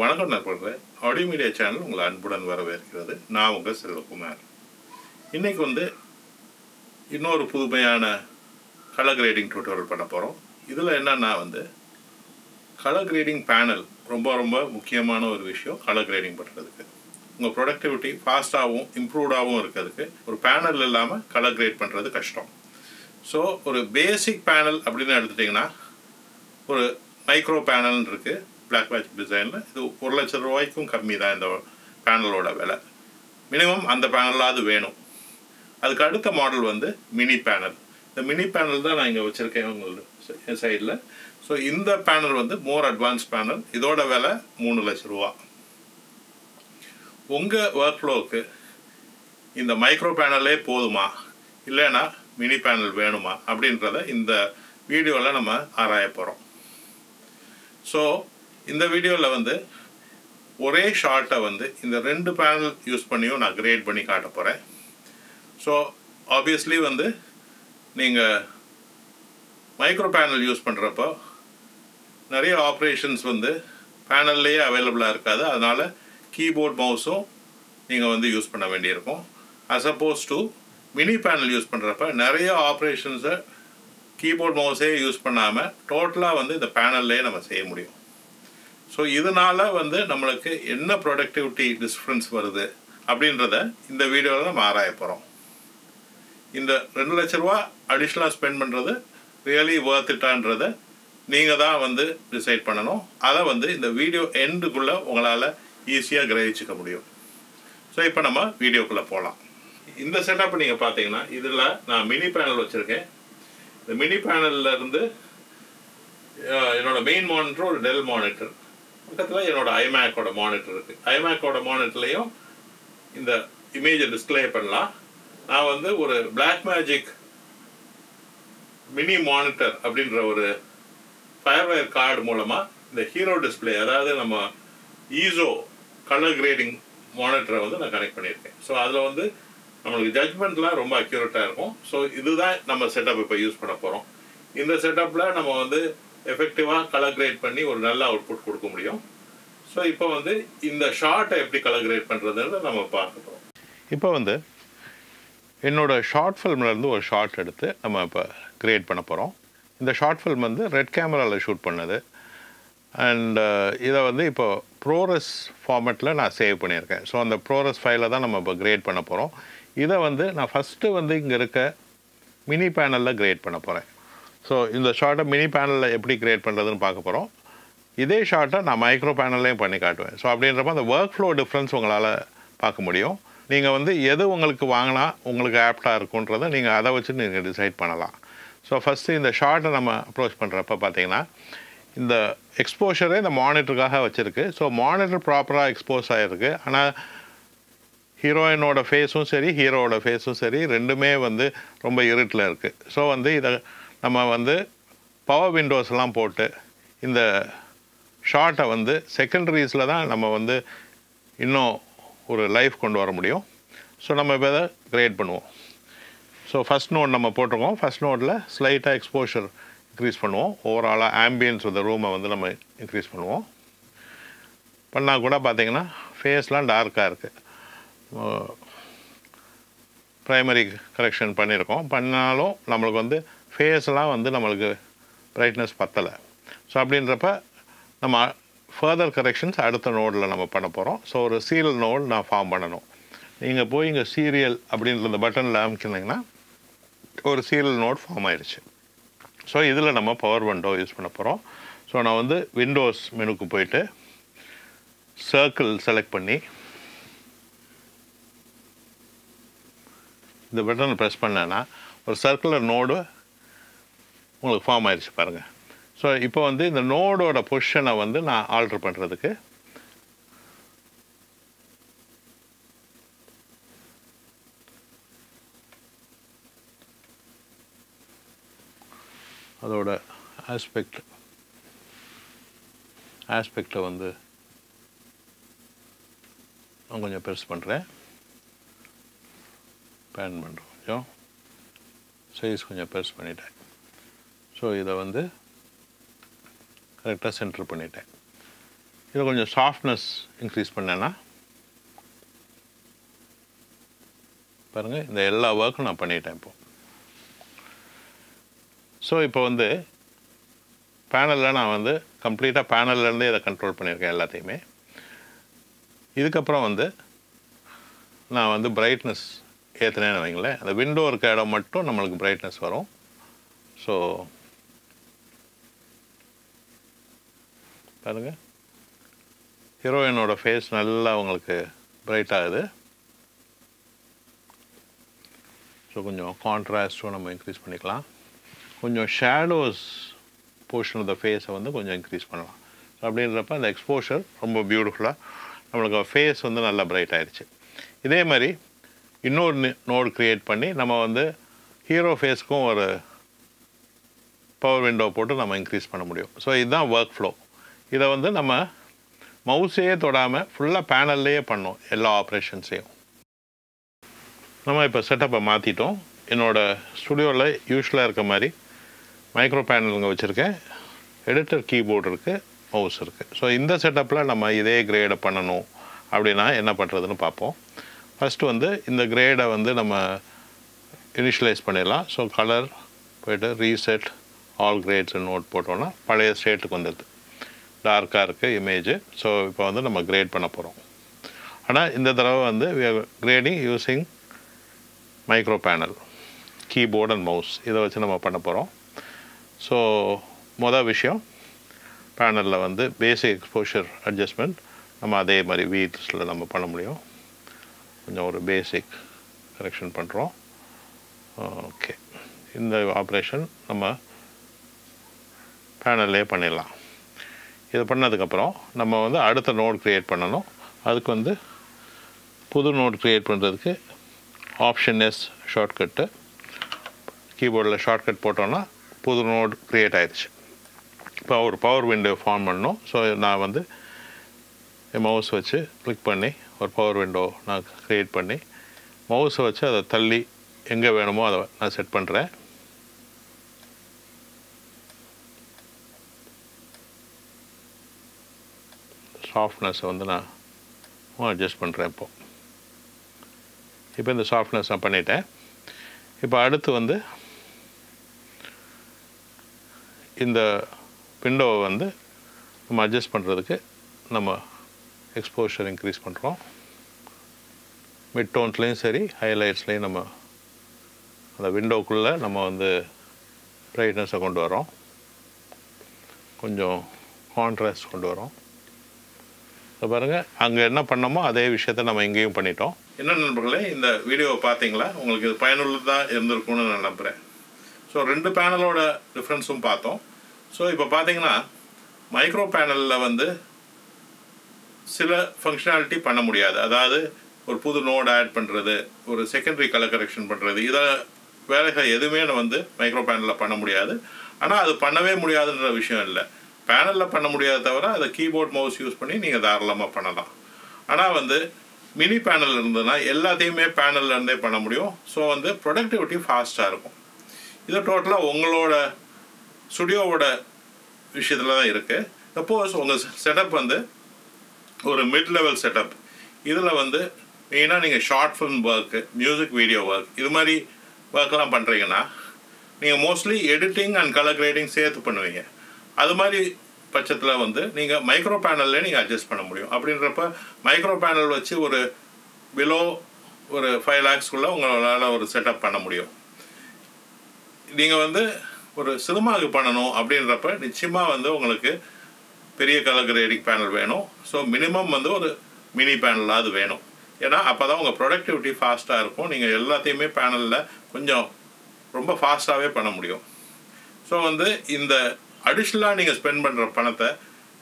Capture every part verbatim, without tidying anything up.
வணக்கம் நண்பர்களே, audio media channel உங்களை அன்புடன் வரவேற்கிறது. நான் உங்கள் செல்வகுமார். இன்றைக்கி வந்து இன்னொரு புதுமையான கலர் கிரேடிங் டியூட்டோரியல் பண்ண போகிறோம். இதில் என்னென்னா வந்து கலர் கிரேடிங் பேனல் ரொம்ப ரொம்ப முக்கியமான ஒரு விஷயம். கலர் கிரேடிங் பண்ணுறதுக்கு உங்கள் ப்ரொடக்டிவிட்டி ஃபாஸ்ட்டாகவும் இம்ப்ரூவ்டாகவும் இருக்கிறதுக்கு ஒரு பேனல் இல்லாமல் கலர் கிரேட் பண்ணுறது கஷ்டம். ஸோ ஒரு பேசிக் பேனல் அப்படின்னு எடுத்துட்டிங்கன்னா ஒரு மைக்ரோ பேனல்னு இருக்குது பிளாக்மேஜிக் டிசைனில். இது ஒரு லட்ச ரூபாய்க்கும் கம்மி தான் இந்த பேனலோட விலை. மினிமம் அந்த பேனலாவது வேணும். அதுக்கு அடுத்த மாடல் வந்து மினி பேனல். இந்த மினி பேனல் தான் நான் இங்கே வச்சுருக்கேன் உங்களோட சைடில். ஸோ இந்த பேனல் வந்து மோர் அட்வான்ஸ் பேனல். இதோட விலை மூணு லட்ச ரூபா. உங்கள் ஒர்க் ஃப்ளோவுக்கு இந்த மைக்ரோ பேனலே போதுமா இல்லைன்னா மினி பேனல் வேணுமா அப்படின்றத இந்த வீடியோவில் நம்ம ஆராய போகிறோம். ஸோ இந்த வீடியோவில் வந்து ஒரே ஷார்ட்டை வந்து இந்த ரெண்டு பேனல் யூஸ் பண்ணியும் நான் கிரேட் பண்ணி காட்ட போகிறேன். ஸோ ஆப்வியஸ்லி வந்து நீங்கள் மைக்ரோ பேனல் யூஸ் பண்ணுறப்போ நிறைய ஆப்ரேஷன்ஸ் வந்து பேனல்லையே அவைலபிளாக இருக்காது. அதனால் கீபோர்ட் மவுஸும் நீங்கள் வந்து யூஸ் பண்ண வேண்டியிருக்கும். As opposed to mini panel use பண்ணுறப்ப நிறைய ஆப்ரேஷன்ஸை கீபோர்ட் மவுஸே யூஸ் பண்ணாமல் டோட்டலாக வந்து இந்த பேனல்லையே நம்ம செய்ய முடியும். ஸோ இதனால் வந்து நம்மளுக்கு என்ன ப்ரொடக்டிவிட்டி டிஃப்ரென்ஸ் வருது அப்படின்றத இந்த வீடியோவில் நம்ம ஆராய போகிறோம். இந்த ரெண்டு லட்ச ரூபா அடிஷ்னலாக ஸ்பெண்ட் பண்ணுறது ரியலி வர்த்திட்டான்றதை நீங்கள் தான் வந்து டிசைட் பண்ணணும். அதை வந்து இந்த வீடியோ எண்டுக்குள்ளே உங்களால் ஈஸியாக கிரகிச்சிக்க முடியும். ஸோ இப்போ நம்ம வீடியோக்குள்ளே போகலாம். இந்த செட்டப் நீங்கள் பார்த்தீங்கன்னா இதில் நான் மினி பேனல் வச்சுருக்கேன். இந்த மினி பேனல்லேருந்து என்னோடய மெயின் மானிட்டர் ஒரு டெல் மானிட்டர், பக்கத்தில் என்னோட ஐமேக்கோட மானிட்டர் இருக்குது. ஐமேக்கோட மானிட்டர்லேயும் இந்த இமேஜை டிஸ்பிளே பண்ணலாம். நான் வந்து ஒரு பிளாக்மேஜிக் மினி மானிட்டர் அப்படின்ற ஒரு ஃபயர்வயர் கார்டு மூலமாக இந்த ஹீரோ டிஸ்பிளே, அதாவது நம்ம ஈஸோ கலர் கிரேடிங் மானிட்டரை வந்து நான் கனெக்ட் பண்ணியிருக்கேன். ஸோ அதில் வந்து நம்மளுக்கு ஜட்மெண்ட்லாம் ரொம்ப அக்யூரேட்டாக இருக்கும். ஸோ இதுதான் நம்ம செட்டப் இப்போ யூஸ் பண்ண போகிறோம். இந்த செட்டப்பில் நம்ம வந்து எஃபெக்டிவாக கலர் கிரேட் பண்ணி ஒரு நல்ல அவுட்புட் கொடுக்க முடியும். ஸோ இப்போ வந்து இந்த ஷார்ட்டை எப்படி கலர் கிரேட் பண்ணுறதுன்னு நம்ம பார்க்குறோம். இப்போ வந்து என்னோடய ஷார்ட் ஃபில்ம்லேருந்து ஒரு ஷார்ட் எடுத்து நம்ம இப்போ கிரியேட் பண்ண போகிறோம். இந்த ஷார்ட் ஃபில்ம் வந்து ரெட் கேமராவில் ஷூட் பண்ணது. அண்ட் இதை வந்து இப்போ ப்ரோரஸ் ஃபார்மேட்டில் நான் சேவ் பண்ணியிருக்கேன். ஸோ அந்த ப்ரோரஸ் ஃபைலை தான் நம்ம இப்போ கிரியேட் பண்ண போகிறோம். இதை வந்து நான் ஃபஸ்ட்டு வந்து இங்கே இருக்க மினி பேனலில் கிரியேட் பண்ண போகிறேன். ஸோ இந்த ஷார்ட்டை மினி பேனலில் எப்படி கிரியேட் பண்ணுறதுன்னு பார்க்க போகிறோம். இதே ஷார்ட்டை நான் மைக்ரோ பேனல்லையும் பண்ணி காட்டுவேன். ஸோ அப்படின்றப்ப அந்த ஒர்க் ஃப்ளோ டிஃப்ரென்ஸ் உங்களால் பார்க்க முடியும். நீங்கள் வந்து எது உங்களுக்கு வாங்கினா உங்களுக்கு ஆப்டாக இருக்குன்றதை நீங்கள் அதை வச்சு நீங்கள் டிசைட் பண்ணலாம். ஸோ ஃபஸ்ட்டு இந்த ஷார்ட்டை நம்ம அப்ரோச் பண்ணுறப்ப பார்த்தீங்கன்னா இந்த எக்ஸ்போஷரே இந்த மானிட்டருக்காக வச்சுருக்கு. ஸோ மானிட்டர் ப்ராப்பராக எக்ஸ்போஸ் ஆகிருக்கு. ஆனால் ஹீரோயினோட ஃபேஸும் சரி ஹீரோவோட ஃபேஸும் சரி ரெண்டுமே வந்து ரொம்ப இருட்டில் இருக்குது. ஸோ வந்து இதை நம்ம வந்து பவர் விண்டோஸ்லாம் போட்டு இந்த ஷார்ட்டை வந்து செகண்டரிஸில் தான் நம்ம வந்து இன்னும் ஒரு லைஃப் கொண்டு வர முடியும். ஸோ நம்ம இப்போ இதை கிரியேட் பண்ணுவோம். ஸோ ஃபஸ்ட் நோட் நம்ம போட்டிருக்கோம். ஃபஸ்ட் நோட்டில் ஸ்லைட்டாக எக்ஸ்போஷர் இன்க்ரீஸ் பண்ணுவோம். ஓவராலாக ஆம்பியன்ஸ் இந்த ரூமை வந்து நம்ம இன்க்ரீஸ் பண்ணுவோம். பண்ணால் கூட பார்த்திங்கன்னா ஃபேஸ்லாம் டார்க்காக இருக்குது. ப்ரைமரி கரெக்ஷன் பண்ணியிருக்கோம். பண்ணாலும் நம்மளுக்கு வந்து ஃபேஸ்லாம் வந்து நம்மளுக்கு பிரைட்னஸ் பத்தலை. ஸோ அப்படின்றப்ப நம்ம ஃபர்தர் கரெக்ஷன்ஸ் அடுத்த நோடில் நம்ம பண்ண போகிறோம். ஸோ ஒரு சீரியல் நோடு நான் ஃபார்ம் பண்ணணும். நீங்கள் போய் இங்கே சீரியல் அப்படின்ற இந்த பட்டனில் அமைச்சிருந்தீங்கன்னா ஒரு சீரியல் நோட் ஃபார்ம் ஆயிடுச்சு. ஸோ இதில் நம்ம பவர் விண்டோ யூஸ் பண்ண போகிறோம். ஸோ நான் வந்து விண்டோஸ் மெனுக்கு போயிட்டு சர்க்கிள் செலக்ட் பண்ணி இந்த பட்டனை ப்ரெஸ் பண்ணேன்னா ஒரு சர்க்குலர் நோடு உங்களுக்கு ஃபார்ம் ஆயிடுச்சு பாருங்கள். ஸோ இப்போ வந்து இந்த நோடோட பொசிஷனை வந்து நான் ஆல்ட்ரு பண்ணுறதுக்கு அதோட ஆஸ்பெக்ட் ஆஸ்பெக்டை வந்து நான் கொஞ்சம் பெருசு பண்ணுறேன். பேன் பண்ணுறேன். கொஞ்சம் சைஸ் கொஞ்சம் பெருசு பண்ணிட்டேன். ஸோ இதை வந்து கரெக்டாக சென்டர் பண்ணிட்டேன். இதில் கொஞ்சம் சாஃப்ட்னஸ் இன்க்ரீஸ் பண்ணேன்னா பாருங்கள், இந்த எல்லா ஒர்க்கும் நான் பண்ணிட்டேன் இப்போது. ஸோ இப்போ வந்து பேனலில் நான் வந்து கம்ப்ளீட்டாக பேனல்லேருந்தே இதை கண்ட்ரோல் பண்ணியிருக்கேன் எல்லாத்தையுமே. இதுக்கப்புறம் வந்து நான் வந்து பிரைட்னஸ் ஏற்றினேன்னு வைங்களேன், அந்த விண்டோ இருக்க இடம் மட்டும் நம்மளுக்கு பிரைட்னஸ் வரும். ஸோ பாருங்கள், ஹீரோயினோட ஃபேஸ் நல்லா உங்களுக்கு பிரைட் ஆகுது. ஸோ கொஞ்சம் கான்ட்ராஸ்ட்டும் நம்ம இன்க்ரீஸ் பண்ணிக்கலாம். கொஞ்சம் ஷேடோஸ் போர்ஷன் ஆஃப் த ஃபேஸை வந்து கொஞ்சம் இன்க்ரீஸ் பண்ணலாம். ஸோ அப்படின்றப்ப அந்த எக்ஸ்போஷர் ரொம்ப பியூட்டிஃபுல்லாக நம்மளுக்கு ஃபேஸ் வந்து நல்லா பிரைட் ஆகிடுச்சு. இதே மாதிரி இன்னொரு நோடு க்ரியேட் பண்ணி நம்ம வந்து ஹீரோ ஃபேஸ்க்கும் ஒரு பவர் விண்டோ போட்டு நம்ம இன்க்ரீஸ் பண்ண முடியும். ஸோ இதுதான் ஒர்க் ஃப்ளோ. இதை வந்து நம்ம மவுஸையே தொடாமல் ஃபுல்லாக பேனல்லையே பண்ணோம் எல்லா ஆப்ரேஷன்ஸையும். நம்ம இப்போ செட்டப்பை மாற்றிட்டோம். என்னோடய ஸ்டுடியோவில் யூஸ்வலாக இருக்க மாதிரி மைக்ரோ பேனலுங்க வச்சுருக்கேன், எடிட்டர் கீபோர்டு இருக்குது, மவுஸ் இருக்குது. ஸோ இந்த செட்டப்பில் நம்ம இதே கிரேடை பண்ணணும் அப்படின்னா என்ன பண்ணுறதுன்னு பார்ப்போம். ஃபஸ்ட்டு வந்து இந்த கிரேடை வந்து நம்ம இனிஷியலைஸ் பண்ணிடலாம். ஸோ கலர் போய்ட்டு ரீசெட் ஆல் கிரேட்ஸ்ன்னு நோட் போட்டோன்னா பழைய ஸ்டேட்டுக்கு வந்துடுது. டார்க்காக இருக்குது இமேஜு. ஸோ இப்போ வந்து நம்ம கிரேட் பண்ண போகிறோம். ஆனால் இந்த தடவை வந்து we are grading using micro panel, keyboard and mouse. இதை வச்சு நம்ம பண்ண போகிறோம். ஸோ மொதல் விஷயம் பேனலில் வந்து பேசிக் எக்ஸ்போஷர் அட்ஜஸ்ட்மெண்ட் நம்ம அதே மாதிரி வீட்ஸில் நம்ம பண்ண முடியும். கொஞ்சம் ஒரு பேசிக் கரெக்ஷன் பண்ணுறோம். ஓகே, இந்த ஆப்ரேஷன் நம்ம பேனல்லே பண்ணிடலாம். இதை பண்ணதுக்கப்புறம் நம்ம வந்து அடுத்த நோட் க்ரியேட் பண்ணணும். அதுக்கு வந்து புது நோட் க்ரியேட் பண்ணுறதுக்கு ஆப்ஷன் எஸ் ஷார்ட்கட்டு, கீபோர்டில் ஷார்ட்கட் போட்டோன்னா புது நோட் க்ரியேட் ஆகிடுச்சு. இப்போ ஒரு பவர் விண்டோ ஃபார்ம் பண்ணணும். ஸோ நான் வந்து என் மவுஸ் வச்சு கிளிக் பண்ணி ஒரு பவர் விண்டோ நான் க்ரியேட் பண்ணி மவுஸை வச்சு அதை தள்ளி எங்கே வேணுமோ அதை நான் செட் பண்ணுறேன். சாஃப்ட்னஸை வந்து நான் அட்ஜஸ்ட் பண்ணுறேன். இப்போது இப்போ இந்த சாஃப்ட்னஸ் நான் பண்ணிட்டேன். இப்போ அடுத்து வந்து இந்த விண்டோவை வந்து நம்ம அட்ஜஸ்ட் பண்ணுறதுக்கு நம்ம எக்ஸ்போஷர் இன்க்ரீஸ் பண்ணுறோம். மிட் டோன்ஸ்லேயும் சரி ஹைலைட்ஸ்லேயும் நம்ம அந்த விண்டோக்குள்ளே நம்ம வந்து பிரைட்னஸை கொண்டு வரோம், கொஞ்சம் கான்ட்ராஸ்ட் கொண்டு வரோம். இப்போ பாருங்கள், அங்கே என்ன பண்ணோமோ அதே விஷயத்த நம்ம இங்கேயும் பண்ணிட்டோம். என்ன நண்பர்களே, இந்த வீடியோவை பார்த்தீங்களா? உங்களுக்கு இது பயனுள்ளதாக இருந்திருக்கும்னு நான் நம்புகிறேன். ஸோ ரெண்டு பேனலோட டிஃப்ரென்ஸும் பார்த்தோம். ஸோ இப்போ பார்த்தீங்கன்னா மைக்ரோ பேனலில் வந்து சில ஃபங்க்ஷனாலிட்டி பண்ண முடியாது. அதாவது ஒரு புது நோட் ஆட் பண்ணுறது, ஒரு செகண்டரி கலர் கரெக்ஷன் பண்ணுறது, இதை வேலைகள் எதுவுமே வந்து மைக்ரோ பேனலில் பண்ண முடியாது. ஆனால் அது பண்ணவே முடியாதுன்ற விஷயம் இல்லை, பேனலில் பண்ண முடியாத தவிர அதை கீபோர்ட் மவுஸ் யூஸ் பண்ணி நீங்கள் தாராளமாக பண்ணலாம். ஆனால் வந்து மினி பேனல் இருந்ததுன்னா எல்லாத்தையுமே பேனல்லேருந்தே பண்ண முடியும். ஸோ வந்து ப்ரொடக்டிவிட்டி ஃபாஸ்ட்டாக இருக்கும். இது டோட்டலாக உங்களோட ஸ்டுடியோவோட விஷயத்தில் தான் இருக்குது. சப்போஸ் உங்கள் செட்டப் வந்து ஒரு மிட் லெவல் செட்டப், இதில் வந்து மெயினாக நீங்கள் short film work, music video work, இது மாதிரி ஒர்க்கெலாம் பண்ணுறீங்கன்னா நீங்கள் mostly editing and colour grading சேர்த்து பண்ணுவீங்க. அது மாதிரி பட்சத்தில் வந்து நீங்கள் மைக்ரோ பேனல்லே நீங்கள் அட்ஜஸ்ட் பண்ண முடியும். அப்படின்றப்ப மைக்ரோ பேனல் வச்சு ஒரு பிலோ ஒரு ஃபைவ் லேக்ஸ்க்குள்ளே உங்களால் ஒரு செட்டப் பண்ண முடியும். நீங்கள் வந்து ஒரு சினிமாவுக்கு பண்ணணும் அப்படின்றப்ப நிச்சயமாக வந்து உங்களுக்கு பெரிய கலர் கிரேடிங் பேனல் வேணும். ஸோ மினிமம் வந்து ஒரு மினி பேனலாவது வேணும். ஏன்னா அப்போ தான் உங்கள் ப்ரொடக்டிவிட்டி ஃபாஸ்ட்டாக இருக்கும். நீங்கள் எல்லாத்தையுமே பேனலில் கொஞ்சம் ரொம்ப ஃபாஸ்ட்டாகவே பண்ண முடியும். ஸோ வந்து இந்த அடிஷ்னலாக நீங்கள் ஸ்பெண்ட் பண்ணுற பணத்தை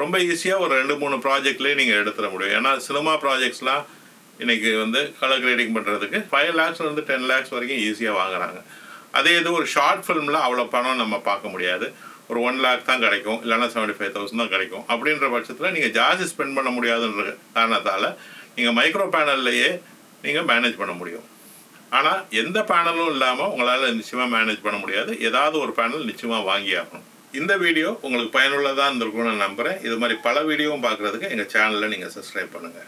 ரொம்ப ஈஸியாக ஒரு ரெண்டு மூணு ப்ராஜெக்ட்லேயே நீங்கள் எடுத்துட முடியும். ஏன்னா சினிமா ப்ராஜெக்ட்ஸ்லாம் இன்றைக்கி வந்து கலர் கிரேடிங் பண்ணுறதுக்கு ஃபைவ் லேக்ஸ்லேருந்து டென் லேக்ஸ் வரைக்கும் ஈஸியாக வாங்குறாங்க. அதே இது ஒரு ஷார்ட் ஃபிலிமில் அவ்வளோ பணம் நம்ம பார்க்க முடியாது. ஒரு ஒன் லேக் தான் கிடைக்கும், இல்லைன்னா செவன்ட்டி ஃபைவ் தௌசண்ட் தான் கிடைக்கும். அப்படின்ற பட்சத்தில் நீங்கள் ஜாஸ்தி ஸ்பெண்ட் பண்ண முடியாதுன்ற காரணத்தால் நீங்கள் மைக்ரோ பேனல்லையே நீங்கள் மேனேஜ் பண்ண முடியும். ஆனால் எந்த பேனலும் இல்லாமல் உங்களால் நிச்சயமாக மேனேஜ் பண்ண முடியாது. ஏதாவது ஒரு பேனல் நிச்சயமாக வாங்கி ஆகணும். இந்த வீடியோ உங்களுக்கு பயனுள்ளதா இருந்திருக்கும்னு நம்புறேன். இது மாதிரி பல வீடியோவும் பார்க்கிறதுக்கு எங்க சேனலை நீங்க Subscribe பண்ணுங்க.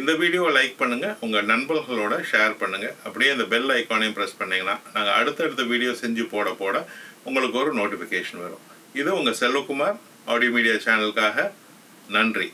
இந்த வீடியோவை லைக் பண்ணுங்க, உங்க நண்பர்களோட ஷேர் பண்ணுங்க. அப்படியே அந்த பெல் ஐகானையும் பிரஸ் பண்ணீங்கன்னா நாங்க அடுத்தடுத்த வீடியோ செஞ்சு போட போட உங்களுக்கு ஒரு நோட்டிஃபிகேஷன் வரும். இது உங்க செல்வகுமார் ஆடியோ மீடியா சேனலுக்காக நன்றி.